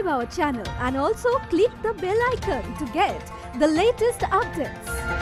subscribe our channel and also click the bell icon to get the latest updates.